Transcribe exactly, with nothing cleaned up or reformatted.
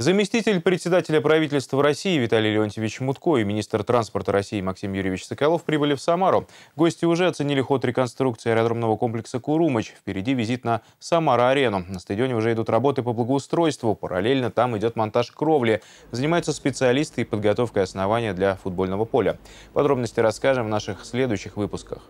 Заместитель председателя правительства России Виталий Леонтьевич Мутко и министр транспорта России Максим Юрьевич Соколов прибыли в Самару. Гости уже оценили ход реконструкции аэродромного комплекса «Курумоч». Впереди визит на Самара-арену. На стадионе уже идут работы по благоустройству. Параллельно там идет монтаж кровли. Занимаются специалисты и подготовкой основания для футбольного поля. Подробности расскажем в наших следующих выпусках.